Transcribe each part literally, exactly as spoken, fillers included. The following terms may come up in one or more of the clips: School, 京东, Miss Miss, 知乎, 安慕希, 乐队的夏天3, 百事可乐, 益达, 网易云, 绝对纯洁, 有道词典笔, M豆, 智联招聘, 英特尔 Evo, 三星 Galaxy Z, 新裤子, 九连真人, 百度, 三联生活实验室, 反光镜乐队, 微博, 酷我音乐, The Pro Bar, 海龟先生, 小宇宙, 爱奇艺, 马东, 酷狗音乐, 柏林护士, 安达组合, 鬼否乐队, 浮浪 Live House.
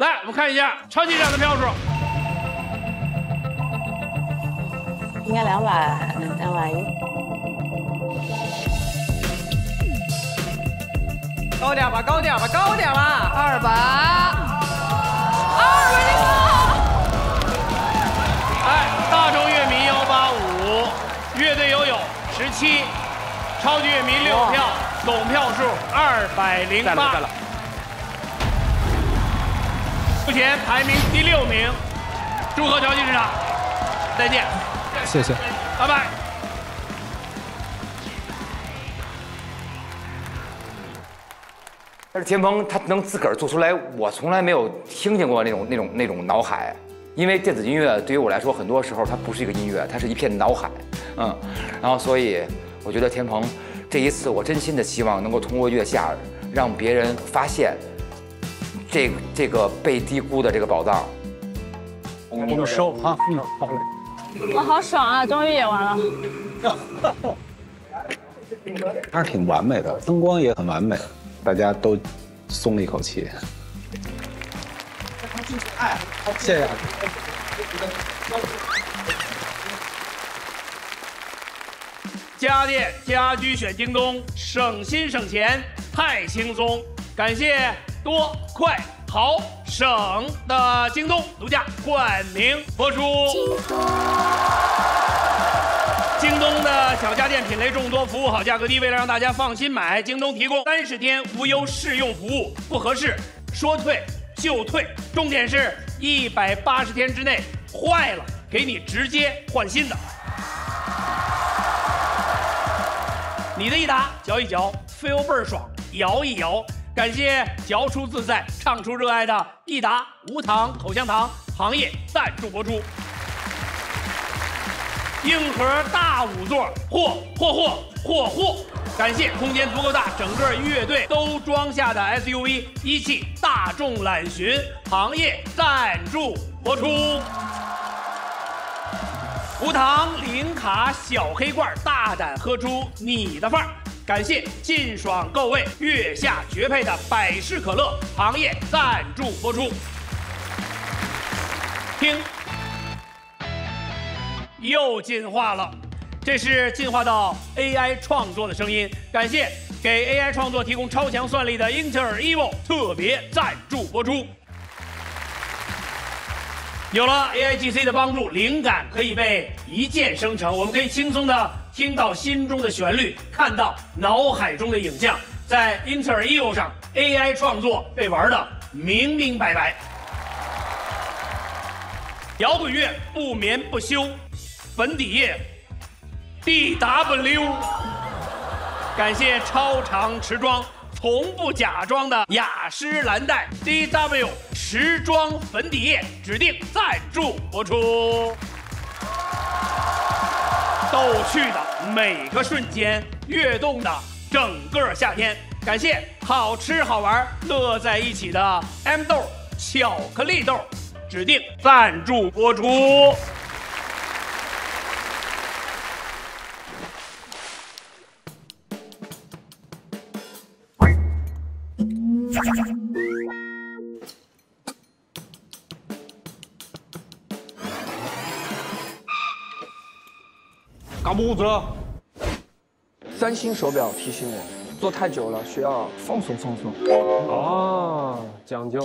来，我们看一下超级奖的票数，应该两百，两百一，高点吧，高点吧，高点吧，二百，二百零八。哎，大众乐迷幺八五，乐队友友十七，超级乐迷六票，总票数二百零八。 目前排名第六名，祝贺超级市场，再见，谢谢，拜拜。但是田鹏他能自个儿做出来，我从来没有听见过那种那种那种脑海，因为电子音乐对于我来说，很多时候它不是一个音乐，它是一片脑海，嗯，然后所以我觉得田鹏这一次，我真心的希望能够通过月下让别人发现。 这个、这个被低估的这个宝藏，我们收啊！我好爽啊，终于也完了。还是挺完美的，灯光也很完美，大家都松了一口气。哎，谢谢。家电家居选京东，省心省钱太轻松，感谢。 多快好省的京东独家冠名播出。京东的小家电品类众多，服务好，价格低。为了让大家放心买，京东提供三十天无忧试用服务，不合适说退就退，重点是一百八十天之内坏了给你直接换新的。你的一打嚼一嚼，feel倍儿爽，摇一摇。 感谢嚼出自在、唱出热爱的益达无糖口香糖行业赞助播出。硬核大五座，嚯嚯嚯嚯嚯！感谢空间足够大，整个乐队都装下的 S U V 一汽大众揽巡行业赞助播出。无糖零卡小黑罐，大胆喝出你的范儿。 感谢劲爽够味，月下绝配的百事可乐行业赞助播出。听，又进化了，这是进化到 A I 创作的声音。感谢给 A I 创作提供超强算力的英特尔 Evo 特别赞助播出。有了 A I G C 的帮助，灵感可以被一键生成，我们可以轻松的。 听到心中的旋律，看到脑海中的影像，在英特尔 Evo 上 A I 创作被玩的明明白白。摇滚乐不眠不休，粉底液 D W， 感谢超长持妆、从不假装的雅诗兰黛 D W 持妆粉底液指定赞助播出。 逗趣的每个瞬间，跃动的整个夏天。感谢好吃好玩乐在一起的 M 豆巧克力豆，指定赞助播出。不子了。三星手表提醒我，坐太久了需要放松放松。啊，讲究。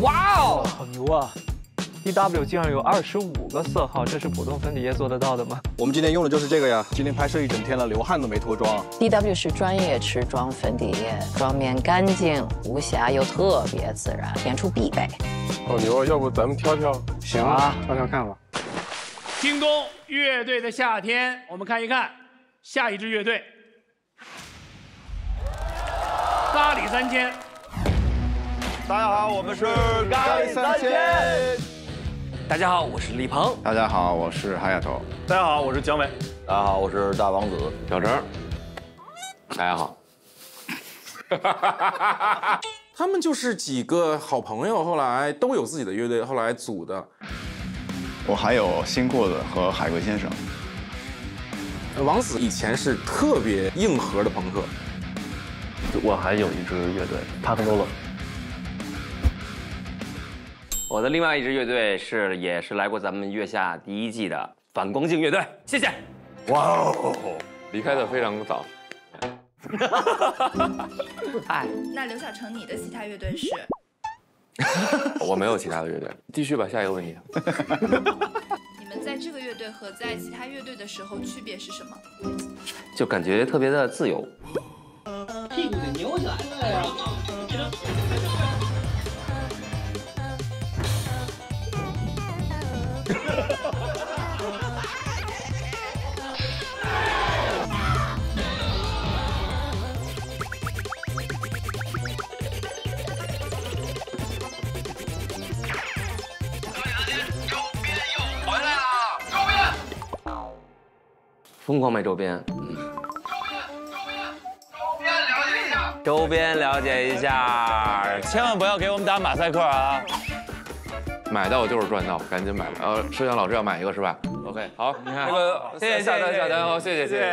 哇哦，好牛啊 ！D W 竟然有二十五个色号，这是普通粉底液做得到的吗？我们今天用的就是这个呀。今天拍摄一整天了，流汗都没脱妆。D W 是专业持妆粉底液，妆面干净无瑕又特别自然，演出必备。好牛啊！要不咱们挑挑？行啊，挑挑看吧。京东乐队的夏天，我们看一看下一支乐队。咖喱三千。大家好，我们是咖喱三千。 大家好，我是李鹏。大家好，我是韩亚头。大家好，我是蒋伟。大家好，我是大王子小程。大家好。他们就是几个好朋友，后来都有自己的乐队，后来组的。我还有新裤子和海龟先生。王子以前是特别硬核的朋克。我还有一支乐队 ，Park Roller。我的另外一支乐队是也是来过咱们月下第一季的反光镜乐队，谢谢。哇哦，离开的非常早。 哎，那刘晓成，你的其他乐队是？我没有其他的乐队。继续吧，下一个问题。你们在这个乐队和在其他乐队的时候区别是什么？就感觉特别的自由。屁股给扭起来了呀！疯狂卖周边，嗯，周边了解一下，千万不要给我们打马赛克啊！买到就是赚到，赶紧买吧。呃，摄像老师要买一个是吧 ？OK， 好，你看，那个谢谢下单下单哦，谢谢谢谢。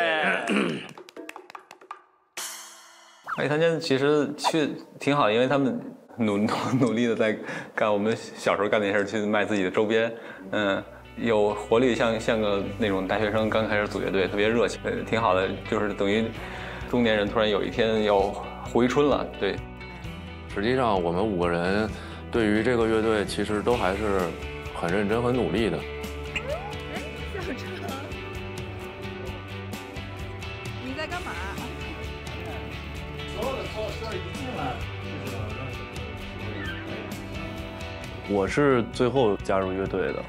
哎，他们其实去挺好，因为他们努努力的在干我们小时候干那些事，去卖自己的周边，嗯。 有活力，像像个那种大学生刚开始组乐队，特别热情，挺好的。就是等于中年人突然有一天要回春了，对。实际上，我们五个人对于这个乐队其实都还是很认真、很努力的。小程，你在干嘛？所有的所有事儿一进来，我是最后加入乐队的。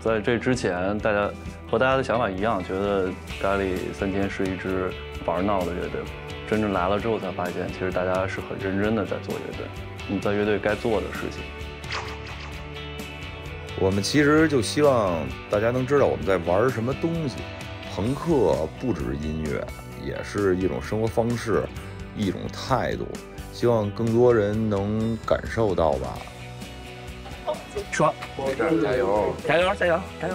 在这之前，大家和大家的想法一样，觉得咖喱三千是一支玩闹的乐队。真正来了之后，才发现其实大家是很认真的在做乐队，你在乐队该做的事情。我们其实就希望大家能知道我们在玩什么东西。朋克不只是音乐，也是一种生活方式，一种态度。希望更多人能感受到吧。 说，没事，加油，加油，加油，加油！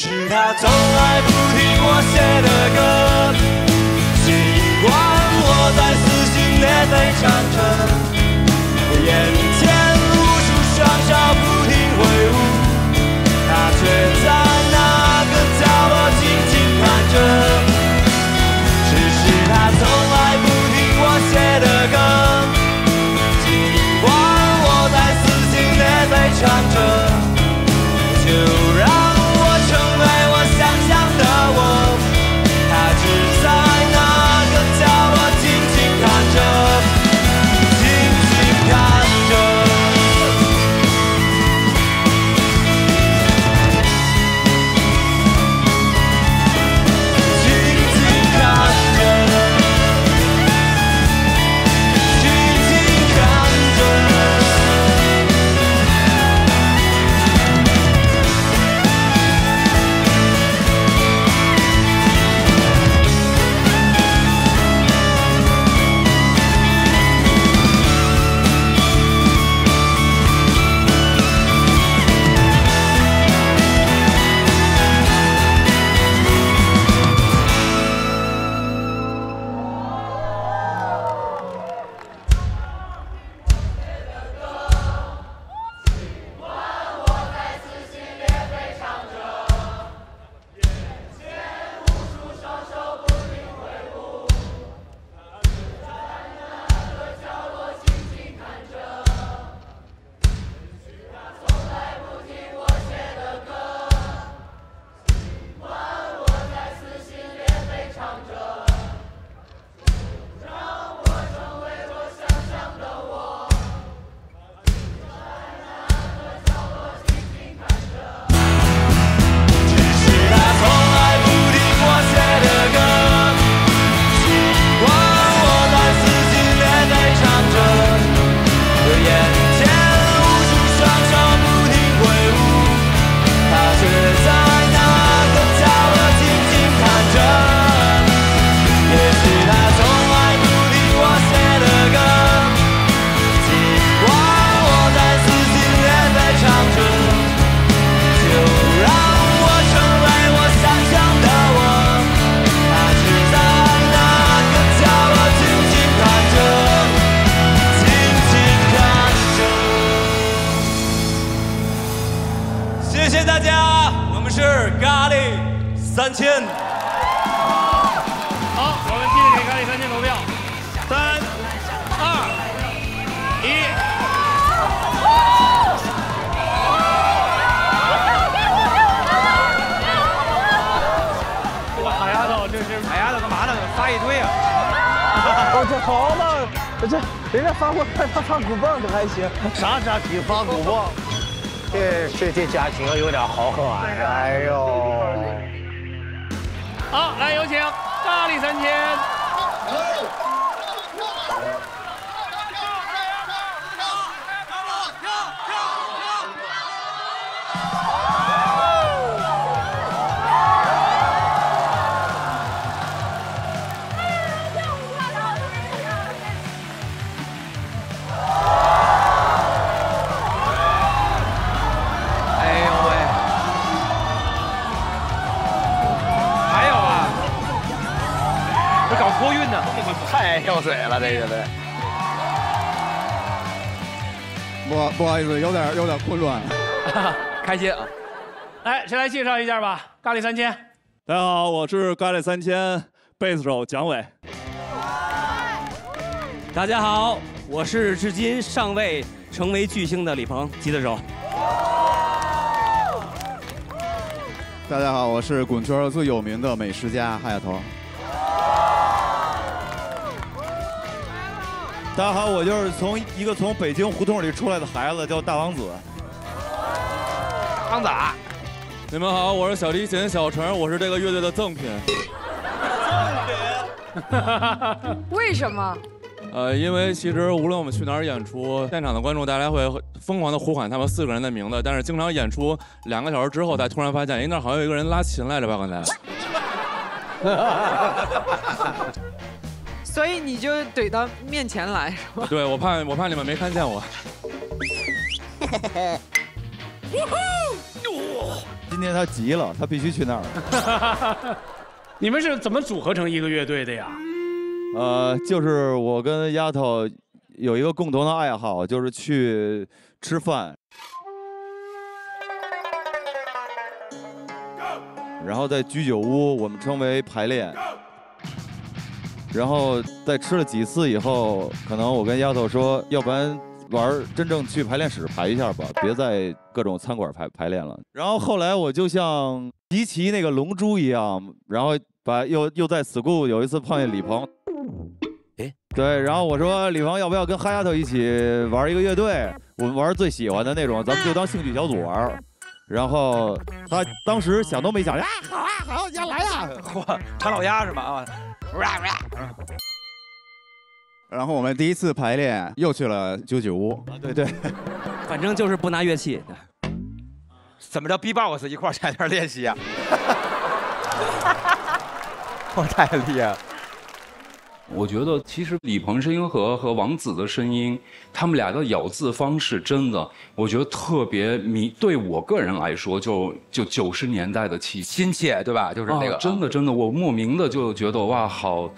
是他从来不听我写的歌，尽管我在撕心裂肺唱着，眼前无数双手不停挥舞，他却在那个角落静静看着。只是他从来不听我写的歌，尽管我在撕心裂肺唱着。 谢谢大家，我们是咖喱三千。好，我们继续给咖喱三千投票。三、二、一。哇，傻丫头，这是傻丫头干嘛呢？发一堆啊！我这好嘛，这人家发过来，他发鼓棒可还行？啥啥体发鼓棒？ 这这这家庭有点好狠啊！哎呦，好，来有请咖喱三千。太跳水了，这个呗。不不好意思，有点有点混乱。开心啊！来，谁来介绍一下吧？咖喱三千。大家好，我是咖喱三千贝斯手蒋伟。大家好，我是至今尚未成为巨星的李鹏，吉他手。大家好，我是滚圈最有名的美食家哈丫头。 大家好，我就是从一个从北京胡同里出来的孩子，叫大王子。王子，你们好，我是小提琴小程，我是这个乐队的赠品。赠品？为什么？呃，因为其实无论我们去哪儿演出，现场的观众大家会疯狂的呼喊他们四个人的名字，但是经常演出两个小时之后，才突然发现，哎，那好像有一个人拉琴来着吧？刚才。所以你就怼到面前来是吧？对，我怕我怕你们没看见我。今天他急了，他必须去那儿。你们是怎么组合成一个乐队的呀？呃，就是我跟丫头有一个共同的爱好，就是去吃饭。 然后在居酒屋，我们称为排练。然后在吃了几次以后，可能我跟丫头说，要不然玩真正去排练室排一下吧，别在各种餐馆排排练了。然后后来我就像迪奇那个龙珠一样，然后把又又在 school 有一次碰见李鹏，哎，对，然后我说李鹏要不要跟哈丫头一起玩一个乐队？我们玩最喜欢的那种，咱们就当兴趣小组玩。 然后他当时想都没想，啊，好啊，好，呀，来呀，嚯，唐老鸭是吧？啊，然后我们第一次排练又去了九九屋，啊，对对，反正就是不拿乐器，怎么着 B-box 一块儿在那儿练习啊？我太厉害了。 我觉得其实李鹏声音和和王子的声音，他们俩的咬字方式真的，我觉得特别迷。对我个人来说，就就九十年代的气息，亲切，对吧？就是那个，啊、真的真的，我莫名的就觉得哇，好，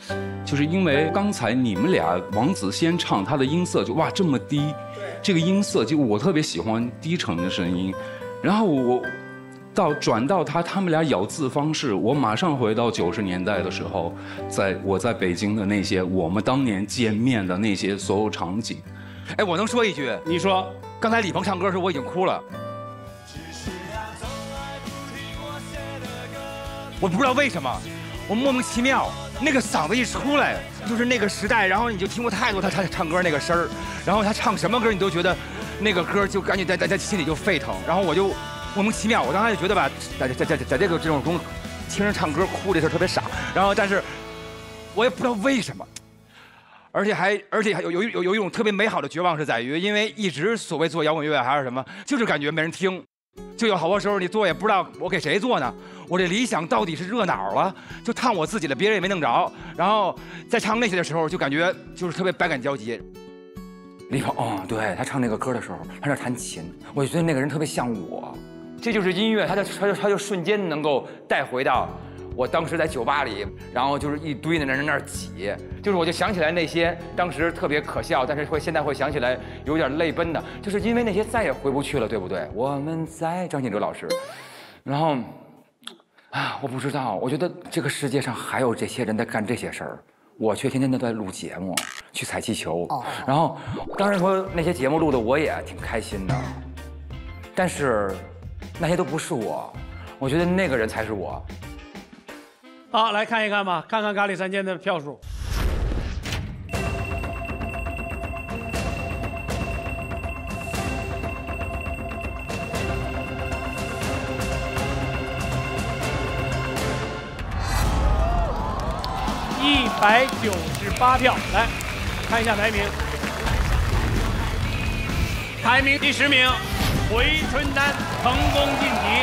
就是因为刚才你们俩，王子先唱，他的音色就哇这么低，这个音色就我特别喜欢低沉的声音，然后我。 到转到他，他们俩咬字方式，我马上回到九十年代的时候，在我在北京的那些我们当年见面的那些所有场景。哎，我能说一句？你说，刚才李鹏唱歌的时候我已经哭了。我不知道为什么，我莫名其妙那个嗓子一出来，就是那个时代，然后你就听过太多他他唱歌那个声儿，然后他唱什么歌你都觉得那个歌就感觉在在在心里就沸腾，然后我就。 莫名其妙，我当时就觉得吧，在在在在这个这种中，听人唱歌哭这事特别傻。然后，但是，我也不知道为什么，而且还而且还有有有有一种特别美好的绝望是在于，因为一直所谓做摇滚乐还是什么，就是感觉没人听，就有好多时候你做也不知道我给谁做呢。我这理想到底是热哪了？就烫我自己了，别人也没弄着。然后在唱那些的时候，就感觉就是特别百感交集。 李鹏，嗯，对他唱那个歌的时候，他在弹琴，我觉得那个人特别像我。 这就是音乐，它就它就它就瞬间能够带回到我当时在酒吧里，然后就是一堆的人在那儿挤，就是我就想起来那些当时特别可笑，但是会现在会想起来有点泪奔的，就是因为那些再也回不去了，对不对？我们在张信哲老师，然后啊，我不知道，我觉得这个世界上还有这些人在干这些事儿。 我却天天都在录节目，去踩气球，然后当然说那些节目录的我也挺开心的，但是那些都不是我，我觉得那个人才是我。好，来看一看吧，看看咖喱三件的票数。百九十八票，来看一下排名。排名第十名，回春丹成功晋级。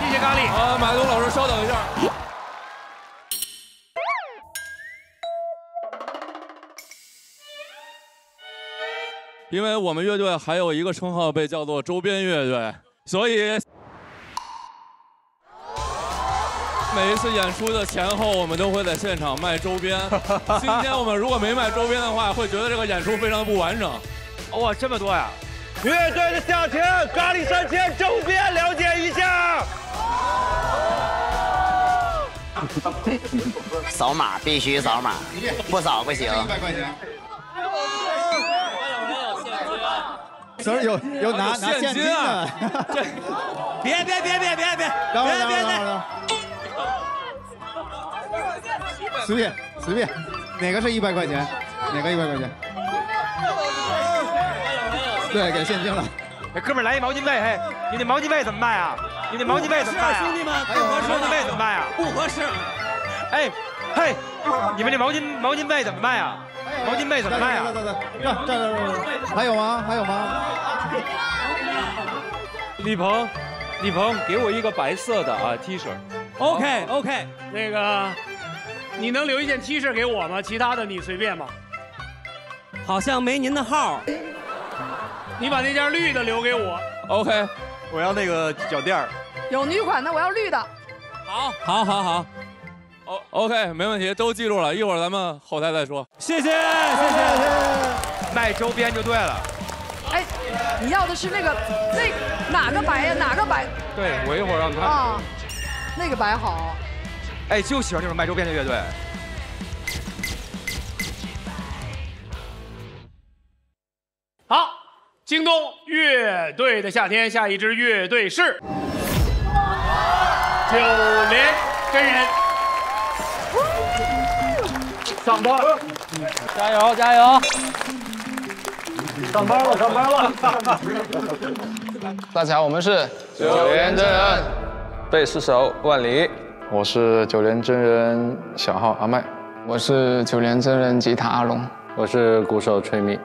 谢谢咖喱。啊，马东老师，稍等一下。因为我们乐队还有一个称号被叫做周边乐队，所以。 每一次演出的前后，我们都会在现场卖周边。今天我们如果没卖周边的话，会觉得这个演出非常不完整。哇，这么多呀！乐队的夏天，咖喱三千周边了解一下。扫码必须扫码，不扫不行。一百块钱。手里有有拿拿现金啊！别别别别别别！等会儿等会儿等会儿。 随便随便，哪个是一百块钱？哪个一百块钱？对，给现金了。哎，哥们儿，来一毛巾被，嘿，你那毛巾被怎么办呀？你那毛巾被怎么办呀？兄弟们，不合适，毛巾被怎么办呀？不合适。哎，嘿，你们这毛巾毛巾被怎么办呀？毛巾被怎么办呀？站站站站站！还有吗？还有吗？李鹏，李鹏，给我一个白色的啊 T 恤。OK OK， 那个。 你能留一件 T 恤给我吗？其他的你随便吧。好像没您的号。你把那件绿的留给我。OK，我要那个脚垫儿。有女款的，我要绿的。好，好，好，好。哦 ，OK， 没问题，都记住了。一会儿咱们后台再说。谢谢，谢谢。卖周边就对了。哎，你要的是那个那哪个白呀？哪个白？对，我一会儿让他。啊，那个白好。哎，就喜欢这种卖周边的乐队。 好，京东乐队的夏天，下一支乐队是九连真人，上班了，加油加油！上班了上班了！大家好，我们是九连真人，贝斯手万里，我是九连真人小号阿麦，我是九连真人吉他阿龙，我是鼓手吹米。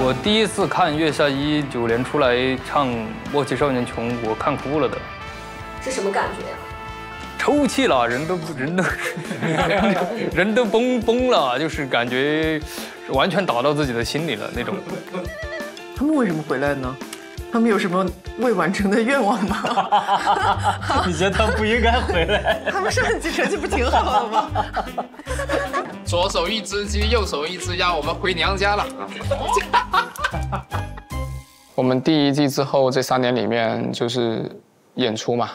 我第一次看月下一九连出来唱《默契少年穷》，我看哭了的。是什么感觉呀？抽泣了，人都人都人都崩崩了，就是感觉完全打到自己的心里了那种。他们为什么回来呢？他们有什么未完成的愿望吗？你觉得他不应该回来？他们上一季成绩不挺好的吗？左手一只鸡，右手一只鸭，我们回娘家了。我们第一季之后这三年里面就是演出嘛。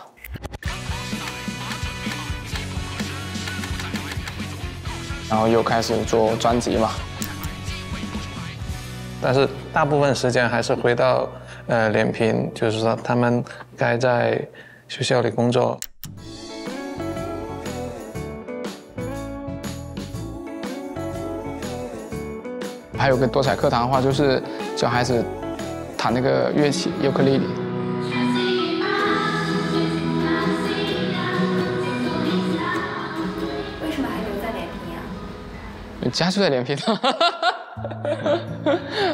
然后又开始做专辑嘛。但是大部分时间还是回到呃连平，就是说他们该在学校里工作。 还有个多彩课堂的话，就是教孩子弹那个乐器尤克里里。为什么还留在连平啊？家就在连平。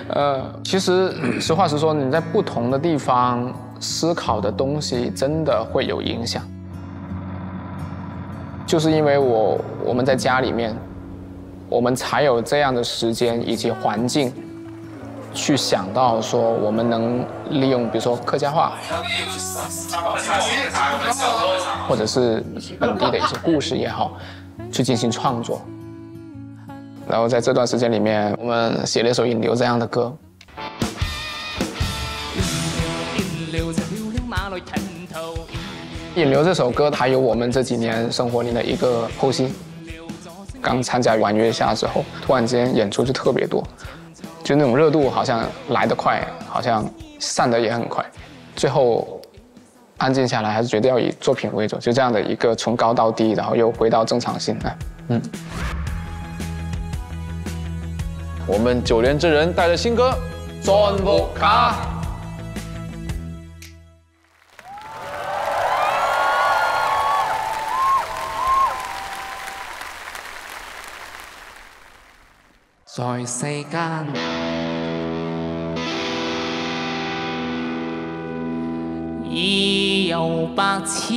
呃，其实实话实说，你在不同的地方思考的东西真的会有影响。就是因为我我们在家里面。 我们才有这样的时间以及环境，去想到说我们能利用，比如说客家话，或者是本地的一些故事也好，去进行创作。然后在这段时间里面，我们写了一首《引流》这样的歌。 引流这首歌还有我们这几年生活里的一个剖析。 刚参加完月下之后，突然之间演出就特别多，就那种热度好像来得快，好像散得也很快。最后安静下来，还是觉得要以作品为主，就这样的一个从高到低，然后又回到正常心态。嗯，我们九连真人带着新歌《全部卡》。 在世間，已有百千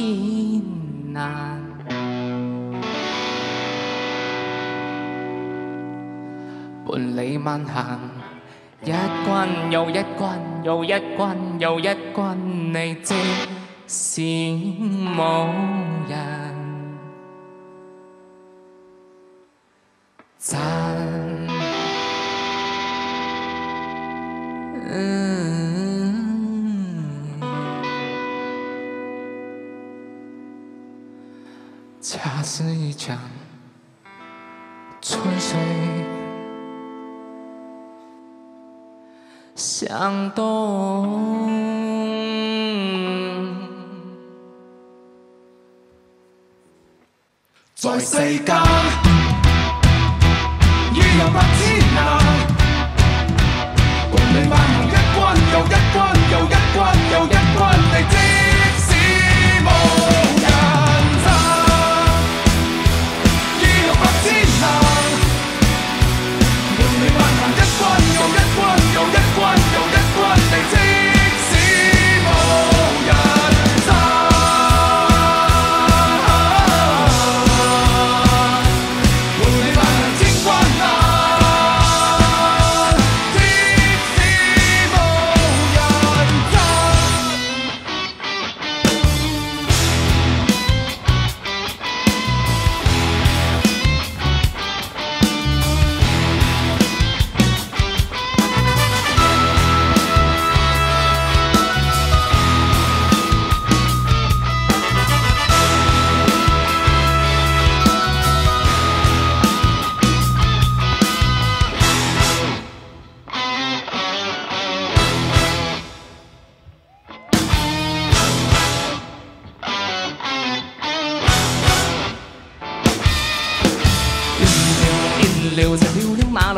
難。伴你慢行，一關又一關，又一關又一關，你即是無人讚。 恰似一场春水，向东，在世間已有百千難。 又一關，又一關，又一關，你即使無人讚，已有百千難。伴你慢行一關，又一關，又一關，又一關，你即使無人讚。伴你慢行千關難。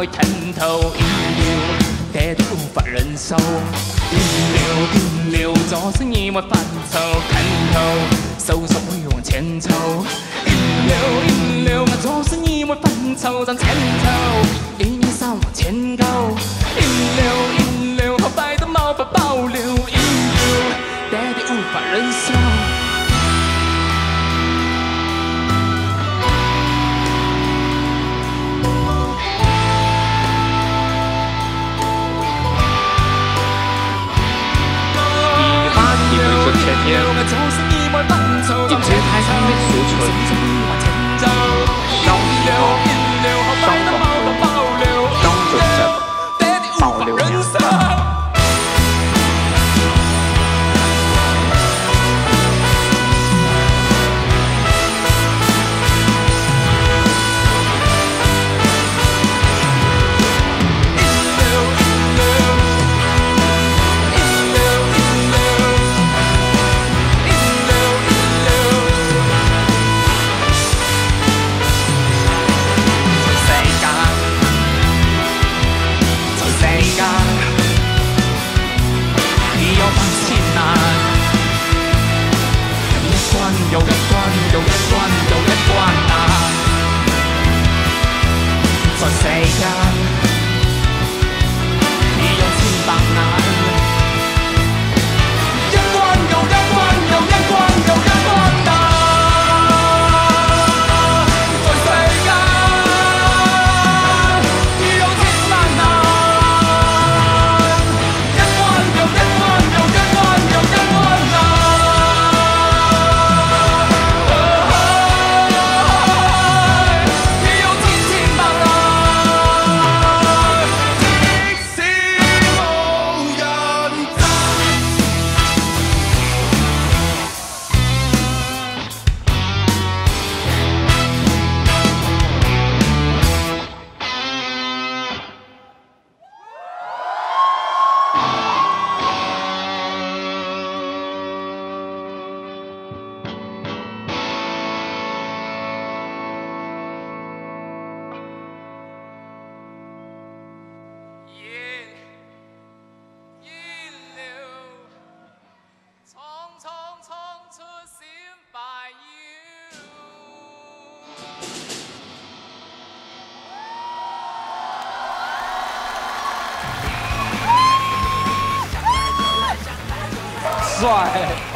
去吞吐，要要得到不忍受，要要要左身已沒法受吞吐，手手會用前奏，要要要我左身已沒法受但前奏，一年三萬前夠，要要要後輩都冇法保留，要要得到無法忍受。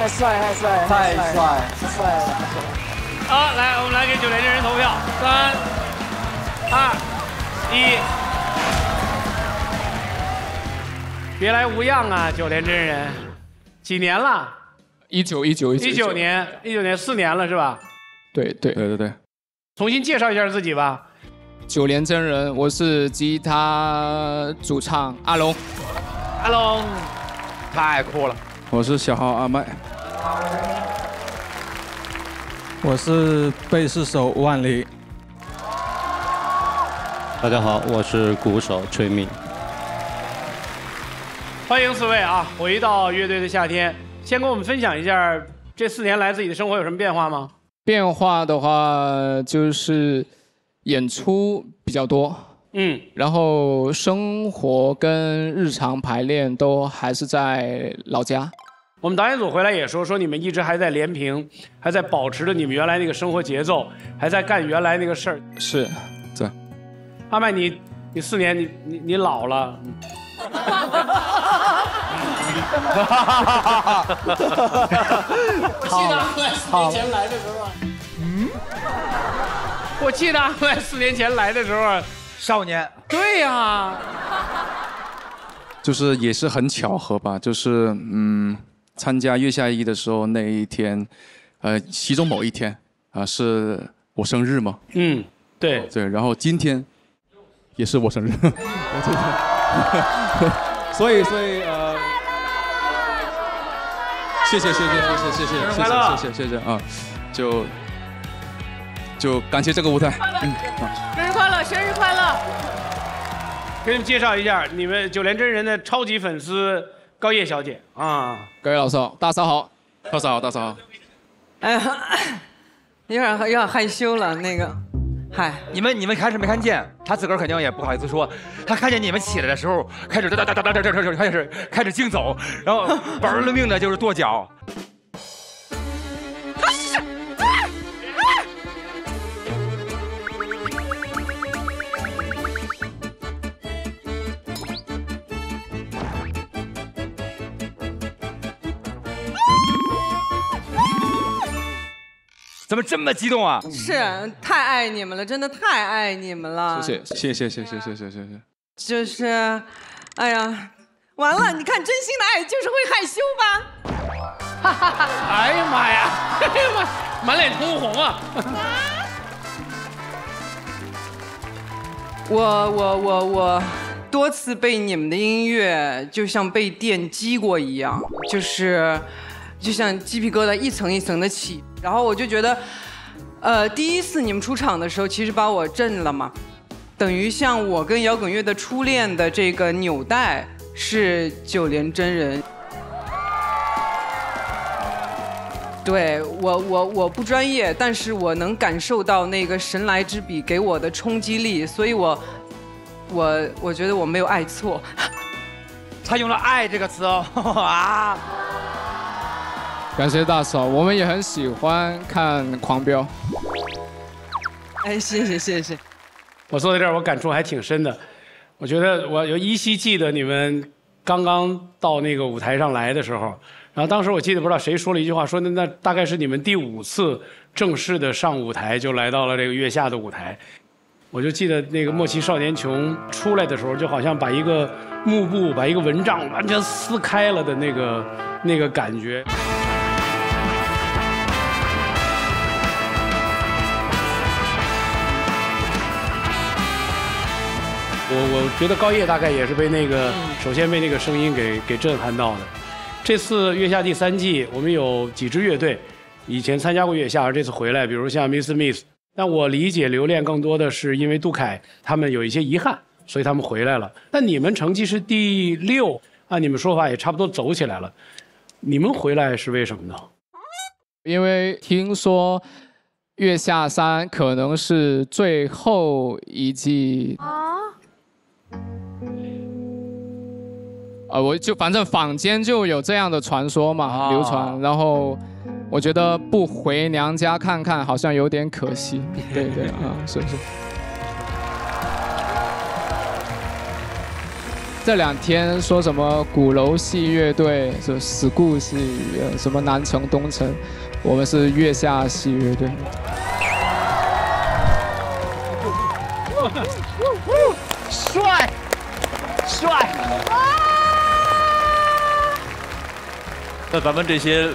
帅，太帅，太帅，太帅，太帅了！好，来，我们来给九连真人投票，三、二、一，别来无恙啊，九连真人，几年了？一九一九一九一九年，一九年四年了是吧？对对对对对，重新介绍一下自己吧。九连真人，我是吉他主唱阿龙，阿龙，太酷了。 我是小号阿麦，我是贝斯手万里。大家好，我是鼓手崔敏。欢迎四位啊！回到乐队的夏天，先跟我们分享一下这四年来自己的生活有什么变化吗？变化的话就是演出比较多。 嗯，然后生活跟日常排练都还是在老家。我们导演组回来也说，说你们一直还在连平，还在保持着你们原来那个生活节奏，还在干原来那个事儿。是，对。阿麦，你你四年，你你你老了。我记得阿麦四年前来的时候。嗯。我记得阿麦四年前来的时候。 少年，对呀、啊，就是也是很巧合吧，就是嗯，参加月下一的时候那一天，呃，其中某一天啊、呃、是我生日嘛，嗯，对对，然后今天也是我生日，所以所以呃，谢谢谢谢谢谢谢谢谢谢谢谢啊，就。 就感谢这个舞台，嗯，生日快乐，生日快乐！给你们介绍一下，你们九连真人的超级粉丝高叶小姐啊，各位老师好，大嫂好，大嫂好，大嫂好。哎呀，有点有点害羞了，那个，嗨，你们你们开始没看见，他自个儿肯定也不好意思说。他看见你们起来的时候，开始哒哒哒哒哒哒哒，开始开始竞走，然后玩了命的就是跺脚。怎么这么激动啊！是太爱你们了，真的太爱你们了。谢谢谢谢谢谢谢谢谢谢。就是，哎呀，完了！你看，真心的爱就是会害羞吧？哈哈哈！哎呀妈呀！哎呀妈，满脸通红啊！我我我我多次被你们的音乐就像被电击过一样，就是就像鸡皮疙瘩一层一层的起。 然后我就觉得，呃，第一次你们出场的时候，其实把我震了嘛，等于像我跟摇滚乐的初恋的这个纽带是九连真人。对我，我我不专业，但是我能感受到那个神来之笔给我的冲击力，所以我，我我觉得我没有爱错。他用了“爱”这个词哦，啊。 感谢大嫂，我们也很喜欢看《狂飙》。哎，谢谢谢谢。我坐在这儿，我感触还挺深的。我觉得我有依稀记得你们刚刚到那个舞台上来的时候，然后当时我记得不知道谁说了一句话，说那那大概是你们第五次正式的上舞台，就来到了这个月下的舞台。我就记得那个《莫欺少年穷》出来的时候，就好像把一个幕布、把一个蚊帐完全撕开了的那个那个感觉。 我我觉得高叶大概也是被那个，首先被那个声音给给震撼到的。这次月下第三季，我们有几支乐队，以前参加过月下，而这次回来，比如像 Miss Miss。但我理解留恋更多的是因为杜凯他们有一些遗憾，所以他们回来了。但你们成绩是第六，按你们说法也差不多走起来了。你们回来是为什么呢？因为听说。 月下三可能是最后一季啊，呃，我就反正坊间就有这样的传说嘛，流传。然后我觉得不回娘家看看好像有点可惜。对对啊，是是。这两天说什么鼓楼系乐队，是死故系，什么南城东城。 我们是月下系乐队。帅，帅！那咱们这些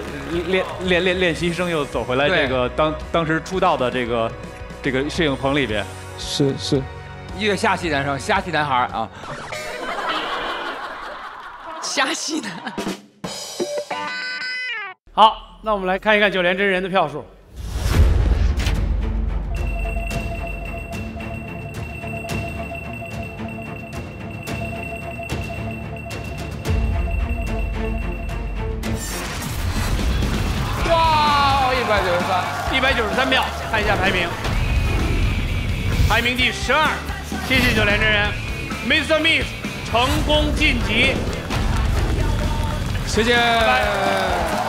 练练练练习生又走回来这个当当时出道的这个这个摄影棚里边。是是，月下系男生，虾系男孩啊，虾系男。好。 那我们来看一看九连真人的票数。哇，一百九十三，一百九十三票。看一下排名，排名第十二。谢谢九连真人 ，Mister Miss 成功晋级。谢谢。拜拜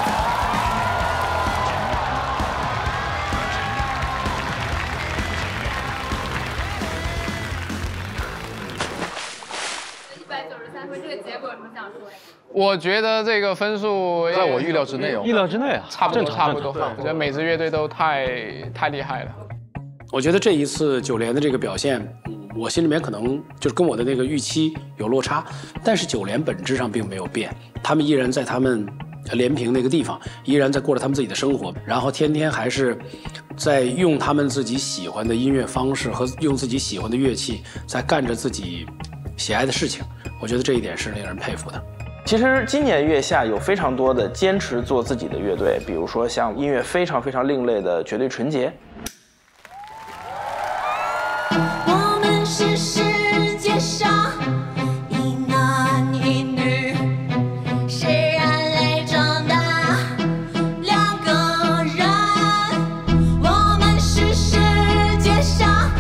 我觉得这个分数在我预料之内哦，意料之内啊，差不多差不多。我觉得每支乐队都太太厉害了。我觉得这一次九连的这个表现，我心里面可能就是跟我的那个预期有落差，但是九连本质上并没有变，他们依然在他们连平那个地方，依然在过着他们自己的生活，然后天天还是在用他们自己喜欢的音乐方式和用自己喜欢的乐器，在干着自己喜爱的事情。我觉得这一点是令人佩服的。 其实今年月下有非常多的坚持做自己的乐队，比如说像音乐非常非常另类的绝对纯洁。我们是世界上一男一女，虽然泪长大两个人，我们是世界上。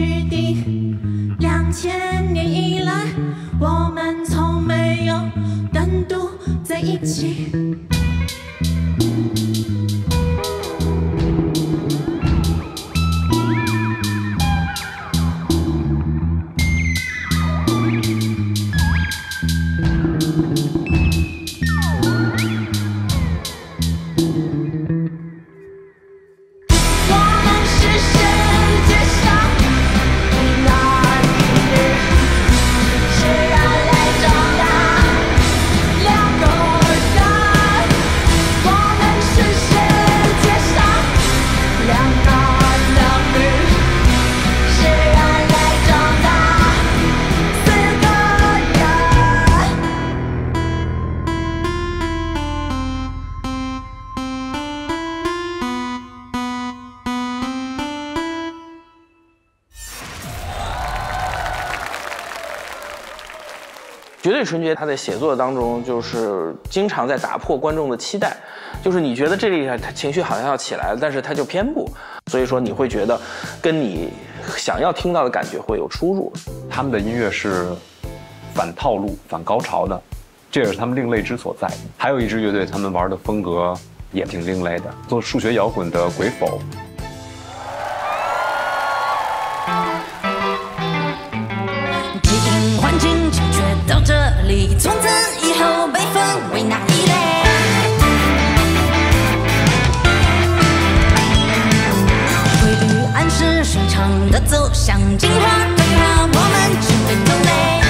之地。两千年以来，我们从没有单独在一起。 绝对纯洁，他在写作当中就是经常在打破观众的期待，就是你觉得这里他情绪好像要起来了，但是他就偏不，所以说你会觉得跟你想要听到的感觉会有出入。他们的音乐是反套路、反高潮的，这也是他们另类之所在。还有一支乐队，他们玩的风格也挺另类的，做数学摇滚的鬼否。 从此以后被分为哪一类？规律暗示顺畅的走向进化，对话我们只会同类。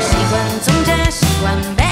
习惯总结。 One day.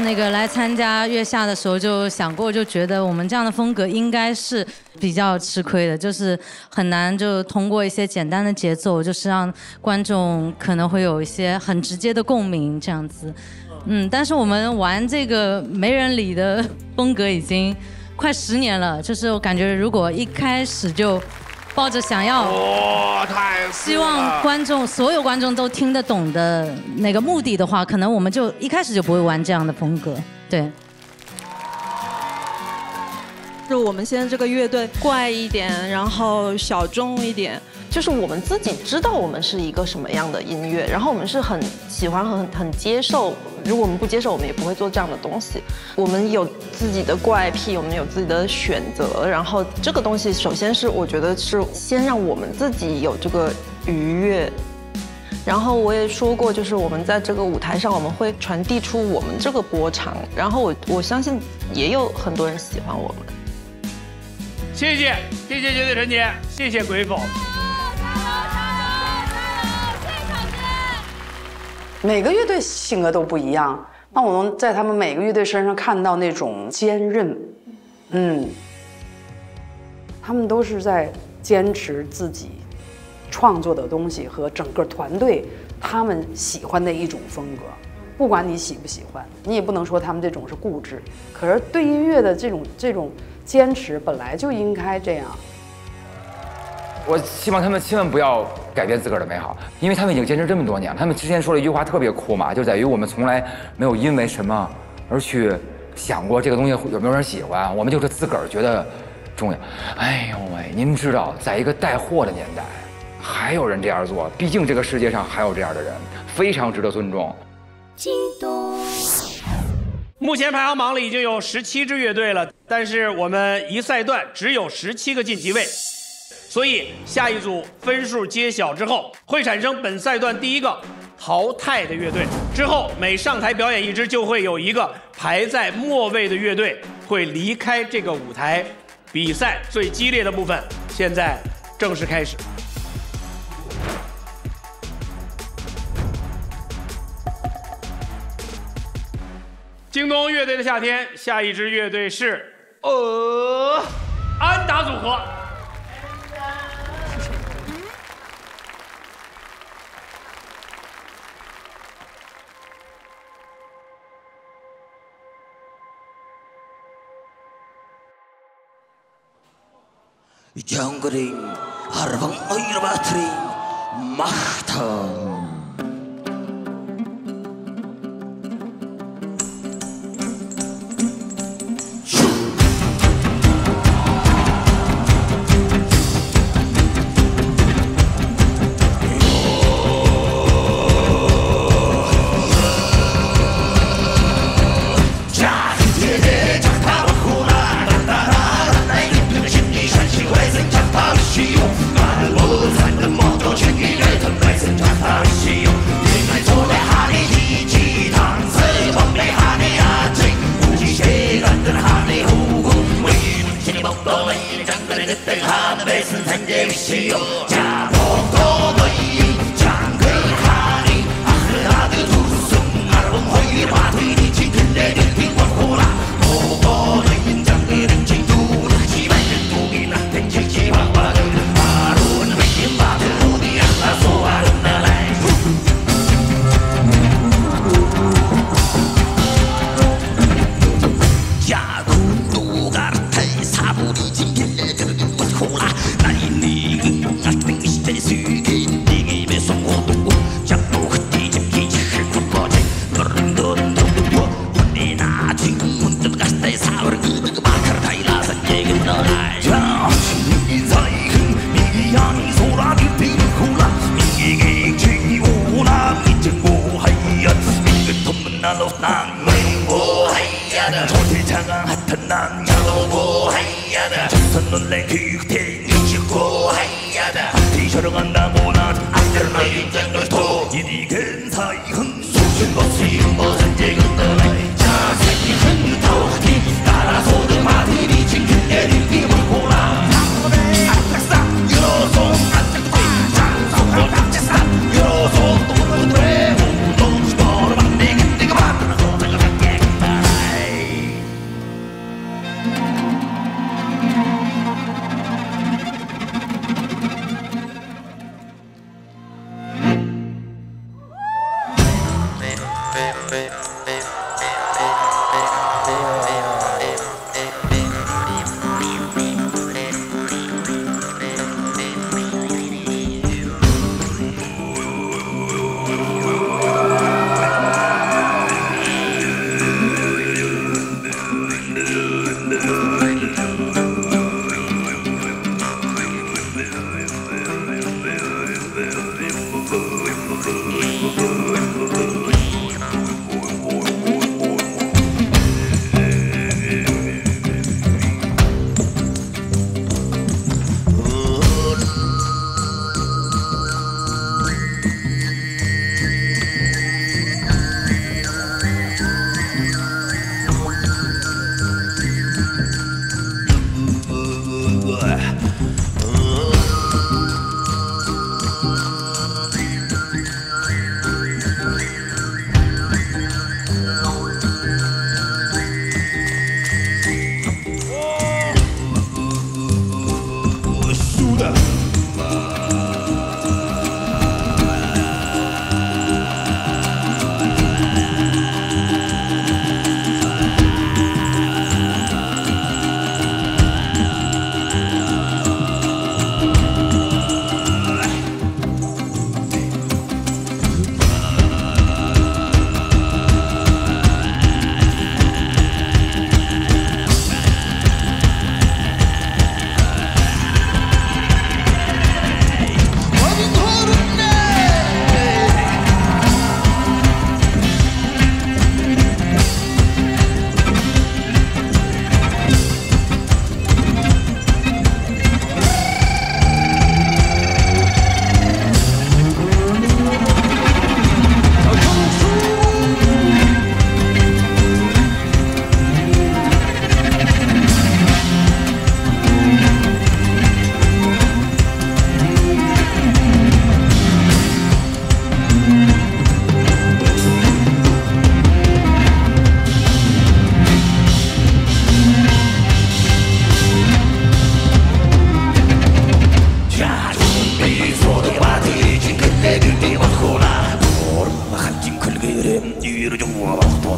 那个来参加月下的时候就想过，就觉得我们这样的风格应该是比较吃亏的，就是很难就通过一些简单的节奏，就是让观众可能会有一些很直接的共鸣这样子。嗯，但是我们玩这个没人理的风格已经快十年了，就是我感觉如果一开始就抱着想要希望观众所有观众都听得懂的那个目的的话，可能我们就一开始就不会玩这样的风格。对，就是我们现在这个乐队怪一点，然后小众一点，就是我们自己知道我们是一个什么样的音乐，然后我们是很喜欢、很很接受。如果我们不接受，我们也不会做这样的东西。我们有自己的怪癖，我们有自己的选择。然后这个东西，首先是我觉得是先让我们自己有这个愉悦。然后我也说过，就是我们在这个舞台上，我们会传递出我们这个波长。然后我我相信也有很多人喜欢我们。谢谢，谢谢绝对纯洁，谢谢鬼否。 每个乐队性格都不一样，那我能在他们每个乐队身上看到那种坚韧，嗯，他们都是在坚持自己创作的东西和整个团队他们喜欢的一种风格。不管你喜不喜欢，你也不能说他们这种是固执。可是对音乐的这种这种坚持，本来就应该这样。我希望他们千万不要改变自个儿的美好，因为他们已经坚持这么多年了。他们之前说了一句话特别酷嘛，就在于我们从来没有因为什么而去想过这个东西有没有人喜欢，我们就是自个儿觉得重要。哎呦喂，您知道，在一个带货的年代，还有人这样做，毕竟这个世界上还有这样的人，非常值得尊重。 京东目前排行榜里已经有十七支乐队了，但是我们一赛段只有十七个晋级位，所以下一组分数揭晓之后，会产生本赛段第一个淘汰的乐队。之后每上台表演一支，就会有一个排在末位的乐队会离开这个舞台。比赛最激烈的部分现在正式开始。 京东乐队的夏天，下一支乐队是呃安达组合。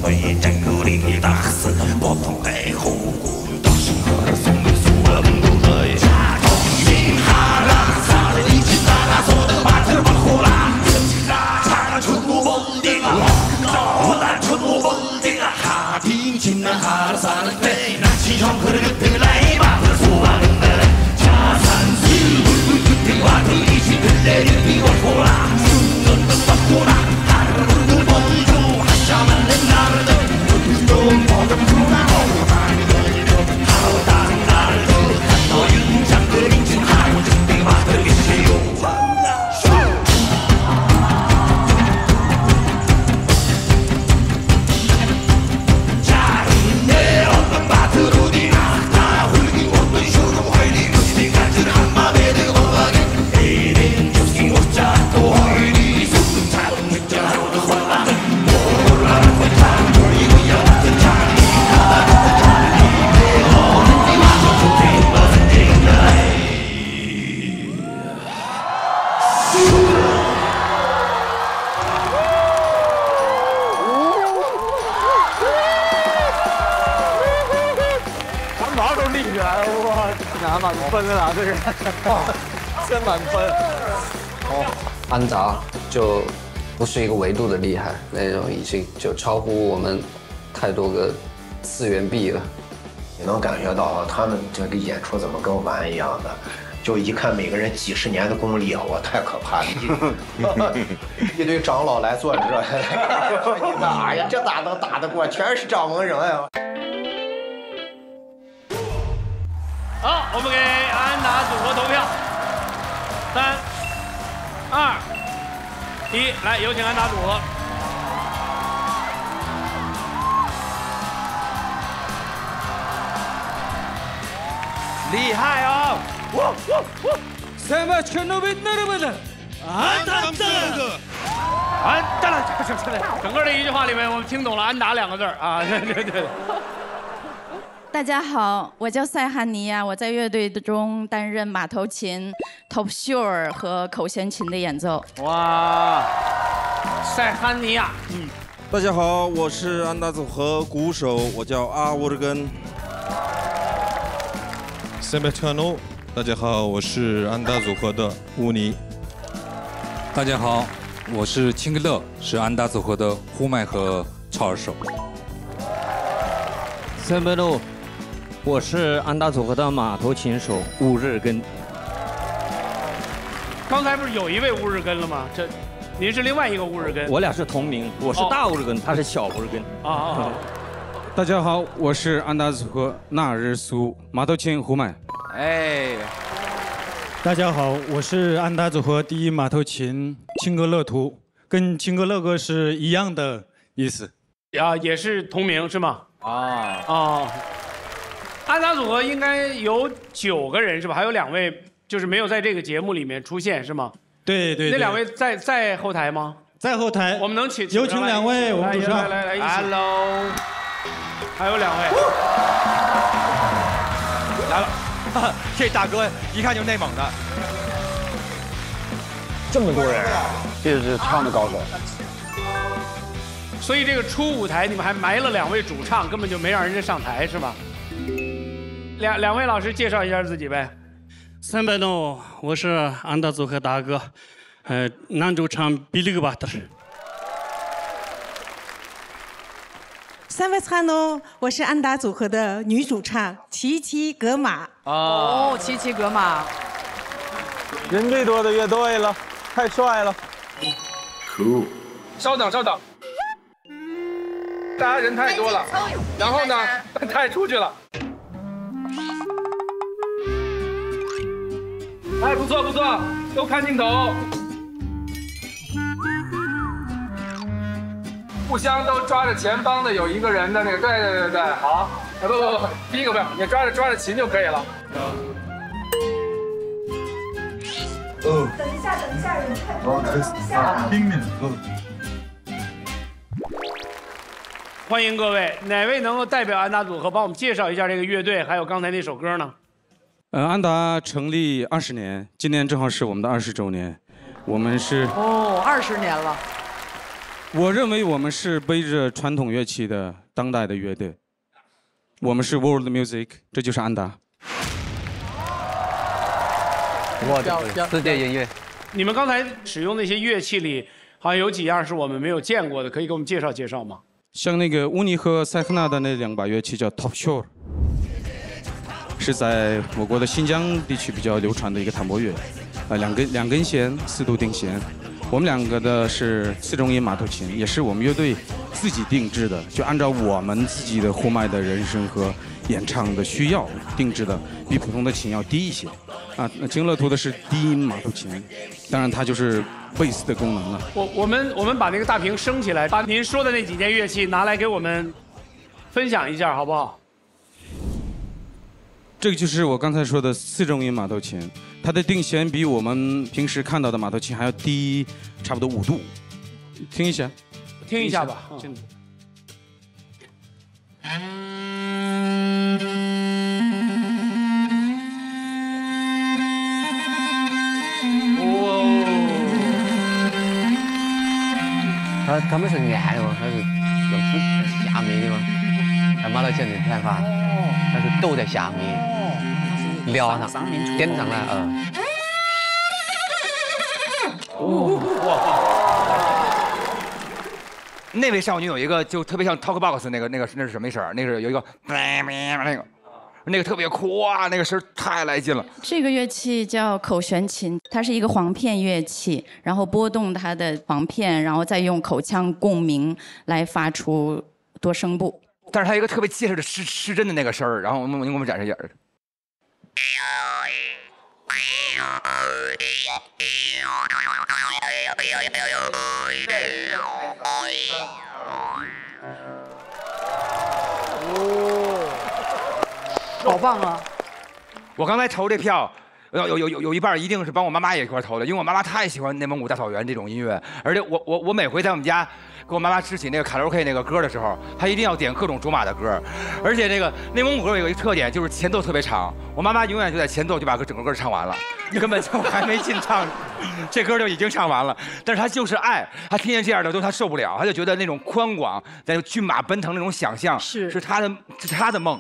너의 짱구리를 다스 보통 대호구 당신과를 숨길 수 없는 너의 자동민하라 사대이지 나라 소득 마트를 바꾸라 나 자랑 천무번딩아 너나 천무번딩아 하딩 진나 하라 사는 때 낚시 형그를 그때 라이바 그 수학은 내 자산 실물 그때 와그 이시 들레를 비워보라 숨는 듯 바꾸라 하루를 흔들 번주 하샤만 내安砸就不是一个维度的厉害，那种已经就超乎我们太多个次元壁了。也能感觉到他们这个演出怎么跟玩一样的，就一看每个人几十年的功力啊，我太可怕了！一堆长老来坐着，你哪呀？这咋能打得过？全是掌门人呀！好，我们给安达组合投票，三。 二一，来有请安达组合。厉害哦！哇哇哇！三把拳头被那么的，安达的，安达的，整个这一句话里面，我们听懂了"安达"两个字啊！对对对。大家好，我叫塞哈尼亚，我在乐队中担任马头琴、头袖儿和口弦琴的演奏。哇，塞哈尼亚，嗯，大家好，我是安达组合鼓手，我叫阿沃尔根。Sebastiano， 大家好，我是安达组合的乌尼。大家好，我是钦格勒，是安达组合的呼麦和超二手。Sebastiano。 我是安达组合的马头琴手乌日根。刚才不是有一位乌日根了吗？这，您是另外一个乌日根。我俩是同名，我是大乌日根，哦、他是小乌日根。啊啊、哦！哦、大家好，我是安达组合纳日苏马头琴胡满。哎，大家好，我是安达组合第一马头琴钦格勒图，跟钦格勒哥是一样的意思。啊，也是同名是吗？啊啊！哦 安达组合应该有九个人是吧？还有两位就是没有在这个节目里面出现是吗？对对。那两位在在后台吗？在后台。我们能请有请两位，我们主持来来来一起。Hello， 还有两位来了，这大哥一看就内蒙的。这么多人，这是唱的高手。所以这个初舞台你们还埋了两位主唱，根本就没让人家上台是吧？ 两两位老师介绍一下自己呗。三百诺，我是安达组合大哥，呃，男主唱比利格巴特。三百三诺，我是安达组合的女主唱琪琪格玛。哦，琪琪格玛。人最多的乐队了，太帅了。Cool。稍等，稍等。大家人太多了，然后呢，太出去了。 哎，不错不错，都看镜头，互相都抓着前方的有一个人的那个，对对对对，好，哎不不不，第一个不要，你抓着抓着琴就可以了。哦，等一下等一下，人太多了，等一下。冰面，欢迎各位，哪位能够代表安达组合帮我们介绍一下这个乐队，还有刚才那首歌呢？ 呃，安达成立二十年，今年正好是我们的二十周年，我们是哦，二十年了。我认为我们是背着传统乐器的当代的乐队，我们是 World Music， 这就是安达。我的世界音乐。你们刚才使用那些乐器里，好像有几样是我们没有见过的，可以给我们介绍介绍吗？像那个乌尼和塞克纳的那两把乐器叫 Top Shore， 是在我国的新疆地区比较流传的一个弹拨乐，啊，两根两根弦，四度定弦。 我们两个的是四中音马头琴，也是我们乐队自己定制的，就按照我们自己的呼麦的人声和演唱的需要定制的，比普通的琴要低一些。啊，精乐图的是低音马头琴，当然它就是贝斯的功能了。我我们我们把那个大屏升起来，把您说的那几件乐器拿来给我们分享一下，好不好？这个就是我刚才说的四中音马头琴。 它的定弦比我们平时看到的马头琴还要低，差不多五度。听一下，听一下吧。嗯、哦。它它没是按的嘛，它是要下面的嘛。它马头琴的弹法，它是抖在下面。 撩上，点上了，嗯。那位少女有一个就特别像 talkbox 那个那个那是什么声儿？那是有一个那个那个特别酷啊，那个声太来劲了。这个乐器叫口弦琴，它是一个簧片乐器，然后拨动它的簧片，然后再用口腔共鸣来发出多声部。但是它有一个特别结实的失失真的那个声儿，然后我们我们展示一下。 好棒啊！我刚才投这票，有有有有有一半一定是帮我妈妈也一块投的，因为我妈妈太喜欢内蒙古大草原这种音乐，而且我我我每回在我们家给我妈妈支起那个卡拉 OK 那个歌的时候，她一定要点各种卓玛的歌，而且那个内蒙古歌有一个特点就是前奏特别长，我妈妈永远就在前奏就把整个歌唱完了。 根本就还没进唱，这歌就已经唱完了。但是他就是爱，他听见这样的都他受不了，他就觉得那种宽广，那种骏马奔腾那种想象，是是他的，是他的梦。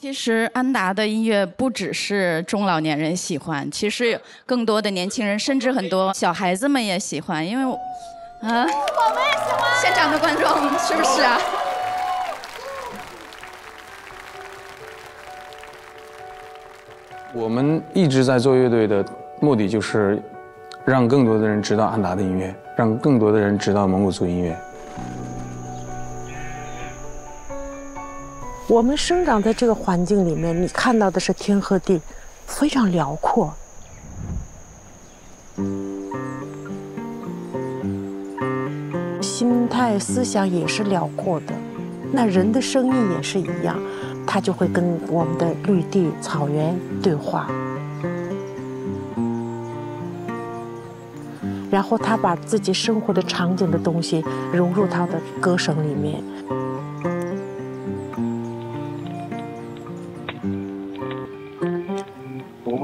其实安达的音乐不只是中老年人喜欢，其实更多的年轻人，甚至很多小孩子们也喜欢，因为我，啊，我们也喜欢。现场的观众是不是啊？ 我们一直在做乐队的目的就是让更多的人知道安达的音乐，让更多的人知道蒙古族音乐。我们生长在这个环境里面，你看到的是天和地，非常辽阔。心态、思想也是辽阔的，那人的声音也是一样。 他就会跟我们的绿地、草原对话，然后他把自己生活的场景的东西融入他的歌声里面。我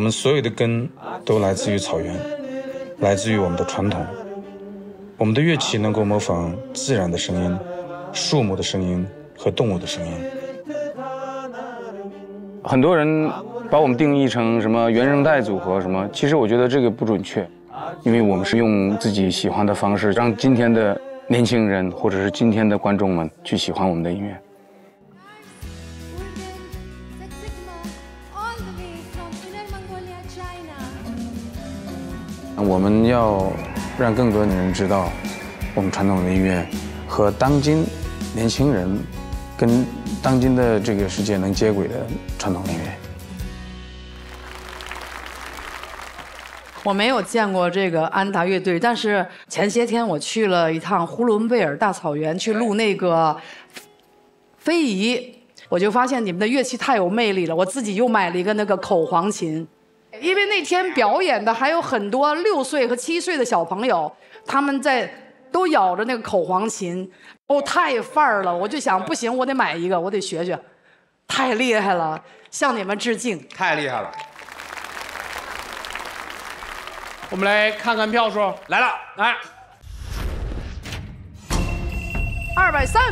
们所有的根都来自于草原。 来自于我们的传统，我们的乐器能够模仿自然的声音、树木的声音和动物的声音。很多人把我们定义成什么原声带组合什么，其实我觉得这个不准确，因为我们是用自己喜欢的方式，让今天的年轻人或者是今天的观众们去喜欢我们的音乐。 我们要让更多的人知道，我们传统的音乐和当今年轻人跟当今的这个世界能接轨的传统音乐。我没有见过这个安达乐队，但是前些天我去了一趟呼伦贝尔大草原，去录那个非遗，我就发现你们的乐器太有魅力了。我自己又买了一个那个口簧琴，因为那天表演的还有很多六岁和七岁的小朋友，他们在都咬着那个口簧琴，哦，太范儿了！我就想，不行，我得买一个，我得学学。 太厉害了，向你们致敬！太厉害了！我们来看看票数，来了，来，二百三，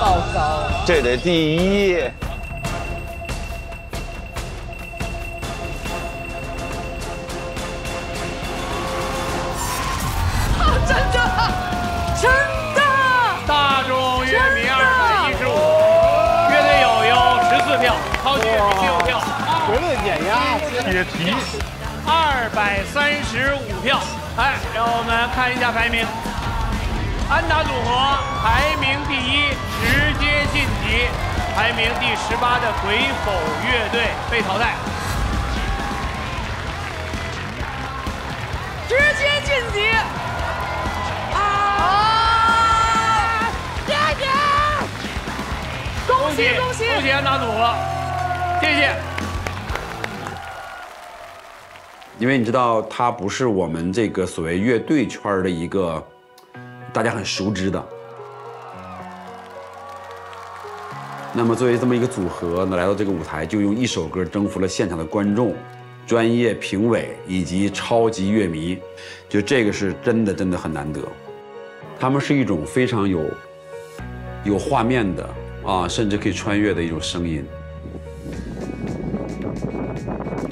报告，这得第一。啊，真的，真的！大众乐迷二百一十五。 四票，超级乐迷六票，绝对碾压铁蹄，二百三十五票。哎，让我们看一下排名，安达组合排名第一，直接晋级；排名第十八的鬼否乐队被淘汰，直接晋级。啊！ 恭喜恭喜恭喜安达组合，谢谢。因为你知道，他不是我们这个所谓乐队圈的一个大家很熟知的。那么作为这么一个组合，呢，来到这个舞台，就用一首歌征服了现场的观众、专业评委以及超级乐迷，就这个是真的真的很难得。他们是一种非常有有画面的。 啊，甚至可以穿越的一种声音。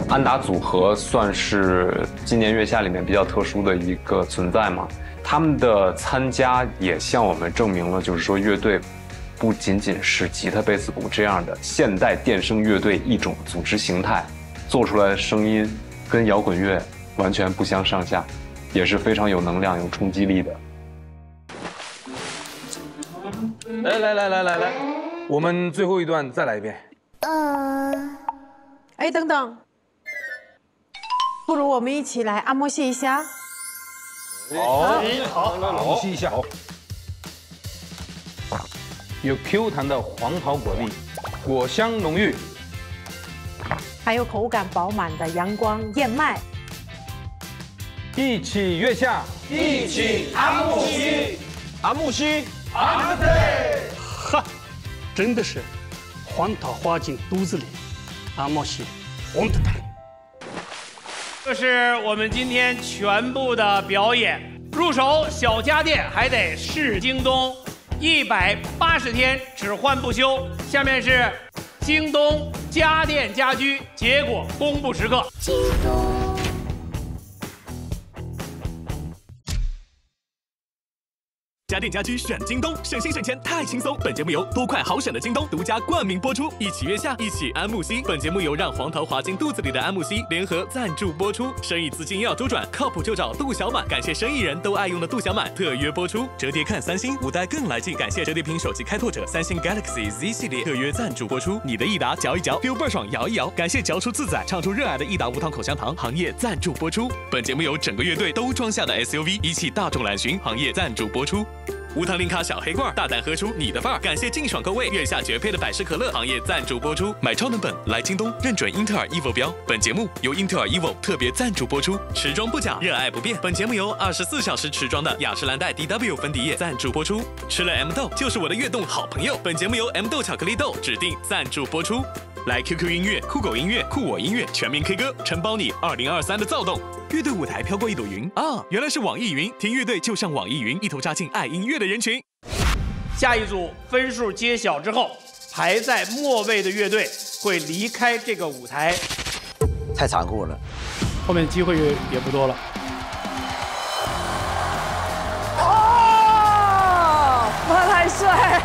安达组合算是今年月下里面比较特殊的一个存在嘛，他们的参加也向我们证明了，就是说乐队不仅仅是吉他、贝斯、鼓这样的现代电声乐队一种组织形态，做出来的声音跟摇滚乐完全不相上下，也是非常有能量、有冲击力的。 来来来来来来，我们最后一段再来一遍。嗯，哎，等等，不如我们一起来按摩戏一下。好，好，按摩戏一下。有 Q 弹的黄桃果粒，果香浓郁，还有口感饱满的阳光燕麦。一起月下，一起按摩戏，按摩戏。 啊对，哈，真的是，黄桃花进肚子里，阿莫西，红的蛋。这是我们今天全部的表演，入手小家电还得是京东，一百八十天只换不修。下面是京东家电家居结果公布时刻。京东。 家电家居选京东，省心省钱太轻松。本节目由多快好省的京东独家冠名播出，一起约下，一起安慕希。本节目由让黄桃滑进肚子里的安慕希联合赞助播出，生意资金要周转，靠谱就找杜小满。感谢生意人都爱用的杜小满特约播出。折叠看三星，五代更来劲。感谢折叠屏手机开拓者三星 Galaxy Z 系列特约赞助播出。你的益达嚼一嚼，feel 倍爽，摇一摇。感谢嚼出自在，唱出热爱的益达无糖口香糖行业赞助播出。本节目由整个乐队都装下的 S U V 一汽大众揽巡行业赞助播出。 无糖零卡小黑罐，大胆喝出你的范儿！感谢净爽够味，月下绝配的百事可乐，行业赞助播出。买超能本来京东，认准英特尔 E V O 标。本节目由英特尔 E V O 特别赞助播出。持妆不假，热爱不变。本节目由二十四小时持妆的雅诗兰黛 D W 粉底液赞助播出。吃了 M 豆就是我的悦动好朋友。本节目由 M 豆巧克力豆指定赞助播出。来 Q Q 音乐、酷狗音乐、酷我音乐、全民 K 歌，承包你二零二三的躁动。 乐队舞台飘过一朵云啊，原来是网易云，听乐队就上网易云，一头扎进爱音乐的人群。下一组分数揭晓之后，排在末位的乐队会离开这个舞台。太残酷了，后面机会也不多了。哦，我太帅！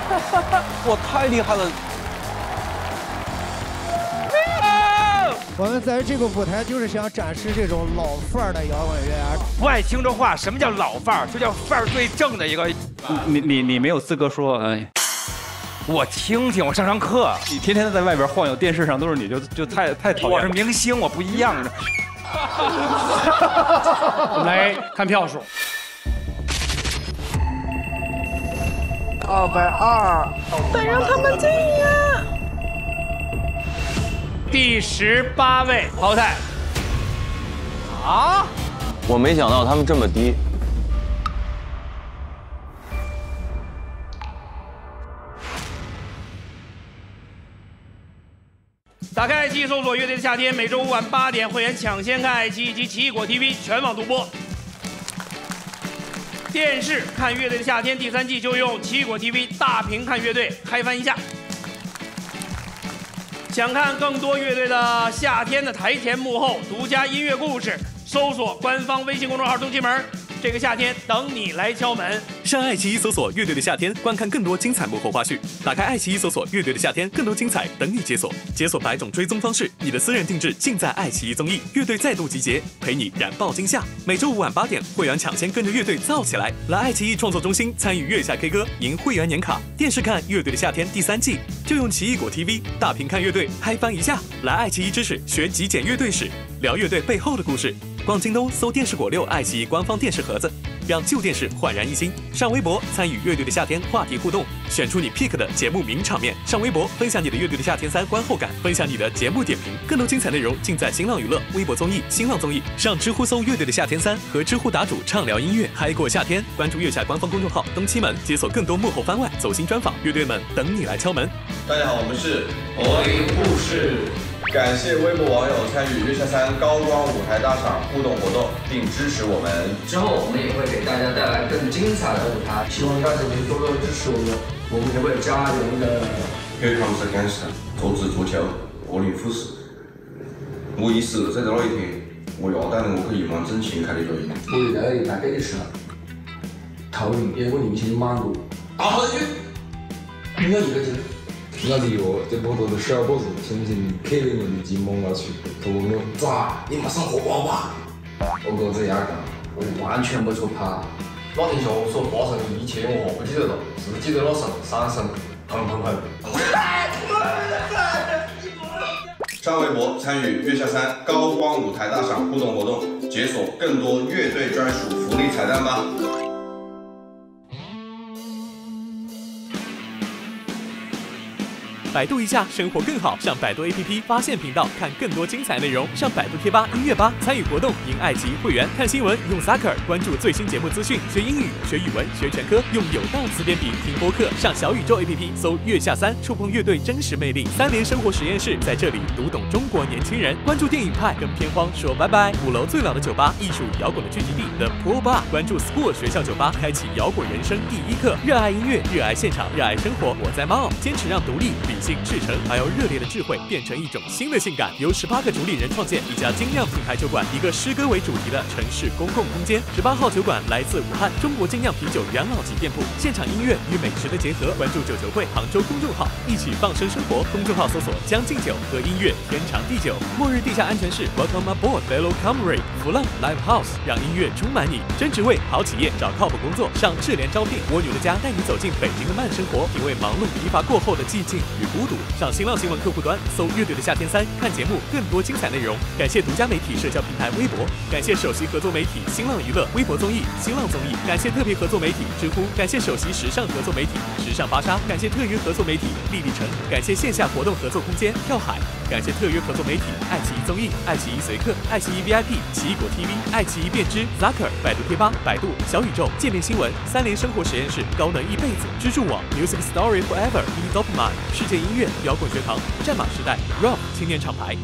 我太厉害了。 我们在这个舞台就是想展示这种老范儿的摇滚乐啊！不爱听这话，什么叫老范儿？这叫范儿最正的一个。你你你没有资格说，哎，我听听，我上上课。你天天在外边晃悠，电视上都是你就就太太讨厌。我是明星，我不一样。我们来看票数。二百二，得让他们进呀！第十八位淘汰。啊！我没想到他们这么低。 打开爱奇艺，搜索《乐队的夏天》，每周五晚八点，会员抢先看爱奇艺及奇异果 T V 全网独播。电视看《乐队的夏天》第三季就用奇异果 T V 大屏看乐队，嗨翻一下。想看更多乐队的夏天的台前幕后、独家音乐故事，搜索官方微信公众号“东西门”。 这个夏天等你来敲门。上爱奇艺搜索“乐队的夏天”，观看更多精彩幕后花絮。打开爱奇艺搜索“乐队的夏天”，更多精彩等你解锁。解锁百种追踪方式，你的私人定制尽在爱奇艺综艺。乐队再度集结，陪你燃爆惊吓。每周五晚八点，会员抢先跟着乐队造起来。来爱奇艺创作中心参与月下 K 歌，赢会员年卡。电视看《乐队的夏天》第三季，就用奇异果 T V 大屏看乐队，嗨翻一下。来爱奇艺知识学极简乐队史，聊乐队背后的故事。 逛京东搜电视果六，爱奇艺官方电视盒子，让旧电视焕然一新。上微博参与乐队的夏天话题互动，选出你 pick 的节目名场面。上微博分享你的乐队的夏天三观后感，分享你的节目点评。更多精彩内容尽在新浪娱乐、微博综艺、新浪综艺。上知乎搜乐队的夏天三，和知乎答主畅聊音乐，嗨过夏天。关注月下官方公众号“东七门”，解锁更多幕后番外、走心专访。乐队们等你来敲门。大家好，我们是柏林护士。 感谢微博网友参与月下三高光舞台大赏互动活动，并支持我们。之后我们也会给大家带来更精彩的舞台，希望大家能多多支持我们，我们也会加油的。Here comes the gangster， 投掷足球，柏林护士。我已是在到了一天，我要带我去一往真情开的队。我现在来背的是头领一个年轻马路。啊！你看你这是。 我的哟，这包头的小包子，深深刻了我的金毛牙齿。他问我咋，你没生活娃娃？我哥这样讲，我完全不出牌。那天下午所发生的一切，我不记得了，只记得那声三声砰砰砰。上微博参与月下三高光舞台大赏互动活动，解锁更多乐队专属福利彩蛋吧。 百度一下，生活更好。上百度 A P P 发现频道，看更多精彩内容。上百度贴吧、音乐吧，参与活动，赢爱奇艺会员。看新闻用 Sucker， 关注最新节目资讯。学英语、学语文、学全科，用有道词典笔听播客。上小宇宙 A P P 搜“月下三”，触碰乐队真实魅力。三联生活实验室在这里读懂中国年轻人。关注电影派，跟片荒说拜拜。五楼最老的酒吧，艺术摇滚的聚集地 The Pro Bar。关注 School 学校酒吧，开启摇滚人生第一课。热爱音乐，热爱现场，热爱生活。我在猫，坚持让独立比。 性赤诚而又热烈的智慧，变成一种新的性感。由十八个主理人创建一家精酿品牌酒馆，一个诗歌为主题的城市公共空间。十八号酒馆来自武汉，中国精酿啤酒元老级店铺，现场音乐与美食的结合。关注九球会杭州公众号，一起放声生活。公众号搜索“将进酒”和音乐天长地久。末日地下安全室 ，Welcome aboard fellow comrade。浮浪 Live House， 让音乐充满你。真职位好企业，找靠谱工作。上智联招聘，蜗牛的家带你走进北京的慢生活，品味忙碌疲乏过后的寂静与 孤独。上新浪新闻客户端搜“乐队的夏天三”，看节目更多精彩内容。感谢独家媒体社交平台微博，感谢首席合作媒体新浪娱乐、微博综艺、新浪综艺，感谢特别合作媒体知乎，感谢首席时尚合作媒体时尚芭莎，感谢特约合作媒体丽丽城，感谢线下活动合作空间跳海，感谢特约合作媒体爱奇艺综艺、爱奇艺随客、爱奇艺 V I P、奇异果 T V、爱奇艺变知、Zucker、百度贴吧、百度小宇宙、界面新闻、三联生活实验室、高能一辈子、支柱网、Music Story Forever、E Dopamine、世界 音乐摇滚学堂、战马时代、Rock 青年厂牌。